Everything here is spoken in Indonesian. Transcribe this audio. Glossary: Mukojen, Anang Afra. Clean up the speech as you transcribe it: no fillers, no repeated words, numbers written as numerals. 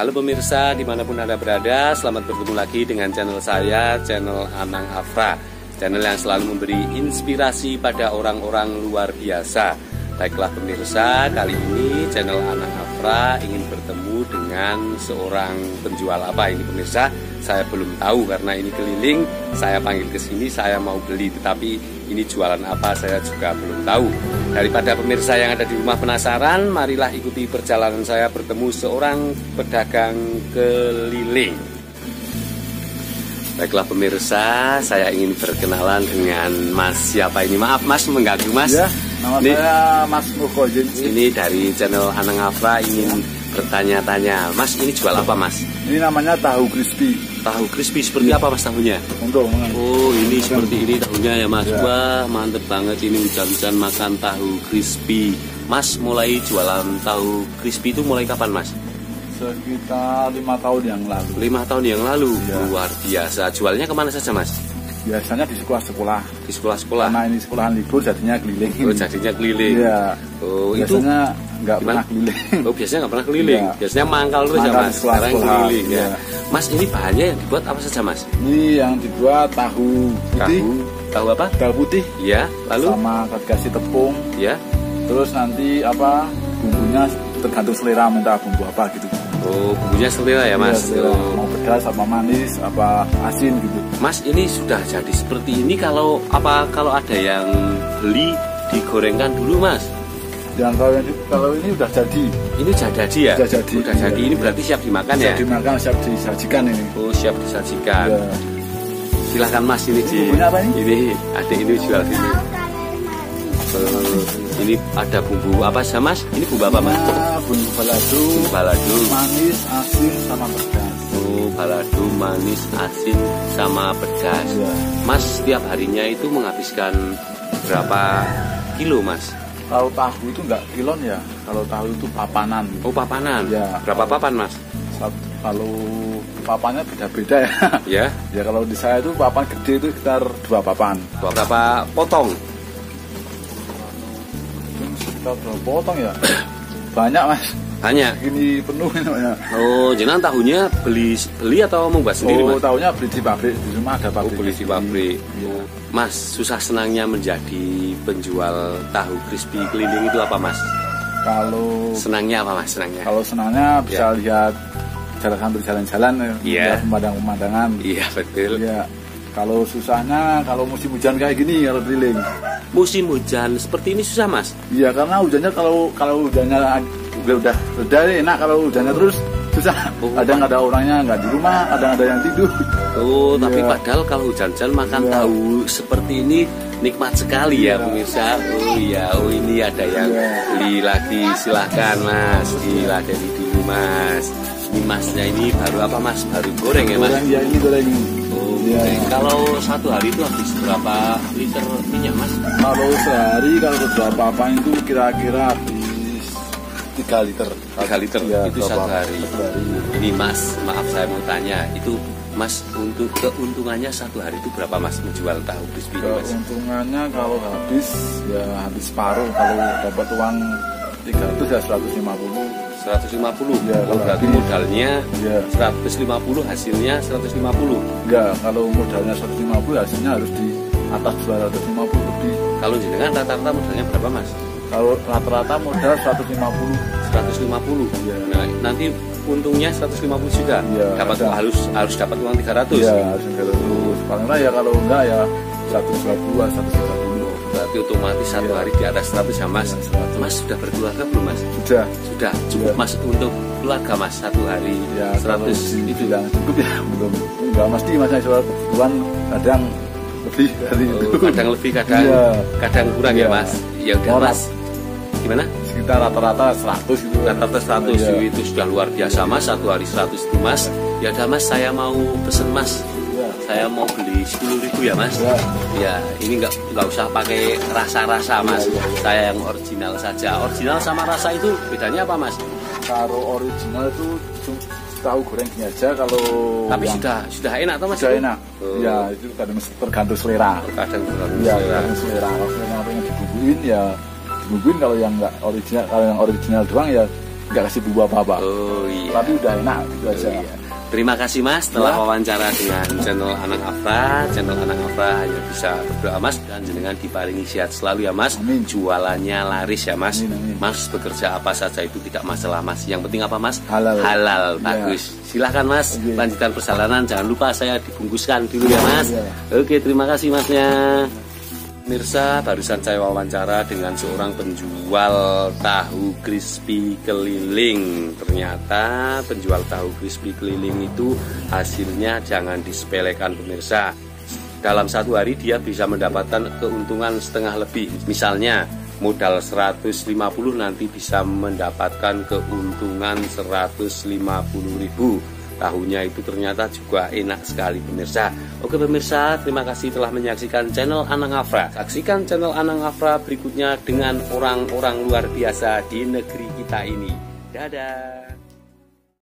Halo pemirsa, dimanapun Anda berada, selamat bertemu lagi dengan channel saya, channel Anang Afra. Channel yang selalu memberi inspirasi pada orang-orang luar biasa. Baiklah pemirsa, kali ini channel Anang Afra ingin bertemu dengan seorang penjual apa ini pemirsa. Saya belum tahu karena ini keliling, saya panggil ke sini, saya mau beli. Tetapi ini jualan apa saya juga belum tahu. Daripada pemirsa yang ada di rumah penasaran, marilah ikuti perjalanan saya bertemu seorang pedagang keliling. Baiklah pemirsa, saya ingin berkenalan dengan Mas. Siapa ini? Maaf Mas, mengganggu Mas. Ya, nama ini, saya Mas Mukojen. Ini dari channel Anang Afra ingin bertanya-tanya. Mas, ini jual apa Mas? Ini namanya tahu crispy. Tahu crispy seperti apa Mas tahunya? Oh, ini seperti ini tahunya ya Mas. Wah, mantep banget ini hujan-hujan makan tahu crispy. Mas mulai jualan tahu crispy itu mulai kapan Mas? Sekitar 5 tahun yang lalu. 5 tahun yang lalu, ya. Luar biasa. Jualnya kemana saja Mas? Biasanya di sekolah-sekolah. Di sekolah-sekolah. Karena ini sekolahan libur jadinya keliling. Oh, jadinya keliling. Iya. Oh, biasanya nggak pernah keliling. Oh, biasanya nggak pernah keliling. Ya. Biasanya mangkal terus ya Mas. Sekarang keliling ya. Mas, ini bahannya yang dibuat apa saja Mas? Ini yang dibuat tahu putih. Tahu apa? Tahu putih. Iya. Lalu sama kasih tepung. Iya. Terus nanti apa? Bumbunya tergantung selera minta bumbu apa gitu. Oh, bumbunya selera ya Mas. Selera. Mau pedas apa manis apa asin gitu. Mas, ini sudah jadi seperti ini kalau ada yang beli digorengkan dulu Mas. Dan kalau ini sudah jadi. Ini sudah jadi ya? Sudah jadi. Sudah jadi. Ini berarti siap dimakan ya? Siap dimakan, siap disajikan ini. Oh, siap disajikan. Ya. Silahkan Mas, ini bumbunya apa ini? Ini adik ini jual ini. Ini ada bumbu apa sih Mas? Ini bumbu apa Mas? Bumbu balado, balado, manis, asin, sama pedas. Oh, balado, manis, asin, sama pedas. Ya. Mas, setiap harinya itu menghabiskan berapa kilo Mas? Kalau tahu itu nggak kilon ya, kalau tahu itu papanan. Oh, papanan? Ya. Berapa papan Mas? Kalau papannya beda-beda ya. Ya. Ya, kalau di saya itu papan gede itu sekitar 2 papan. Berapa potong? Kita potong ya banyak Mas, banyak ini penuh ini banyak. Oh, jenang tahunya beli atau membuat sendiri Mas? Oh, tahunya beli di pabrik, di rumah ada pabrik. Oh, beli di pabrik. Oh. Mas, susah senangnya menjadi penjual tahu crispy keliling itu apa Mas? Kalau senangnya apa Mas? Senangnya kalau senangnya bisa lihat sambil jalan-jalan ya, pemandangan-pemandangan. Iya, betul ya. Kalau susahnya kalau musim hujan kayak gini kalau keliling. Musim hujan seperti ini susah Mas? Iya, karena hujannya kalau hujannya udah reda enak, kalau hujannya terus susah. Oh, kadang ada orangnya nggak di rumah, kadang ada yang tidur. Oh, ya. Tapi padahal kalau hujan-hujan makan tahu seperti ini nikmat sekali ya pemirsa. Oh iya, oh ini ada yang beli lagi, silahkan Mas, diladeni dulu Mas. Ini Masnya ini baru apa Mas? Baru goreng ya Mas? Goreng, ya ini goreng. Ya. Kalau 1 hari itu habis berapa liter minyak Mas? Kalau sehari kalau berapa papan itu kira-kira habis 3 liter. 3 liter ya, itu 1 hari. Ini Mas, maaf saya mau tanya, itu Mas untuk keuntungannya 1 hari itu berapa Mas menjual tahu crispy Mas? Keuntungannya kalau habis ya habis paruh, kalau dapat uang 300 ya 150. 150. Ya, oh, berarti modalnya ya. 150, hasilnya 150. Enggak, kalau modalnya 150 hasilnya harus di atas 250 lebih. Kalau jenengan rata-rata modalnya berapa Mas? Kalau rata-rata modal 150. 150. Ya. Nah, nanti untungnya 150 juga. Ya, dapat uang, harus dapat uang 300. Iya, harus 300. Paling lah ya, kalau enggak ya 120, 130. Berarti otomatis 1 hari di atas 100 ya Mas. Mas sudah berkeluarga belum Mas? Sudah. Sudah cukup Mas untuk keluarga Mas 1 hari ya, 100 itu ya cukup ya? Belum. Enggak mesti Mas, soal kebutuhan kadang lebih dari itu. Kadang lebih, kadang kurang ya Mas. Ya udah Mas. Gimana? Sekitar rata-rata 100 gitu. Rata-rata 100 itu sudah luar biasa Mas, 1 hari 100 itu Mas. Ya udah Mas, saya mau pesen Mas. Saya mau beli 10.000 ya Mas. Ya, ini nggak usah pakai rasa-rasa Mas. Saya yang original saja. Original sama rasa itu bedanya apa Mas? Kalau original itu tahu gorengnya aja, kalau tapi yang sudah enak toh Mas? Sudah enak. Ya, itu kadang tergantung selera. Tergantung selera. Kalau yang pengen dibumbuin ya dibumbuin, kalau yang original doang ya nggak kasih bubaba. Oh iya. Tapi udah enak gitu aja. Oh, iya. Terima kasih Mas telah wawancara dengan channel Anang Afra. Channel Anang Afra hanya bisa berdoa Mas, dan jenengan diparingi sehat selalu ya Mas. Amin. Jualannya laris ya Mas. Amin, amin. Mas bekerja apa saja itu tidak masalah Mas. Yang penting apa Mas? Halal. Halal. Bagus. Ya. Silahkan Mas, okay. Lanjutkan perjalanan. Jangan lupa saya dibungkuskan dulu ya Mas. Ya. Oke, terima kasih Masnya. Mirsa, barusan saya wawancara dengan seorang penjual tahu crispy keliling. Ternyata penjual tahu crispy keliling itu hasilnya jangan disepelekan pemirsa. Dalam satu hari dia bisa mendapatkan keuntungan setengah lebih. Misalnya modal 150 nanti bisa mendapatkan keuntungan 150.000. Tahunya itu ternyata juga enak sekali pemirsa. Oke pemirsa, terima kasih telah menyaksikan channel Anang Afra. Saksikan channel Anang Afra berikutnya dengan orang-orang luar biasa di negeri kita ini. Dadah.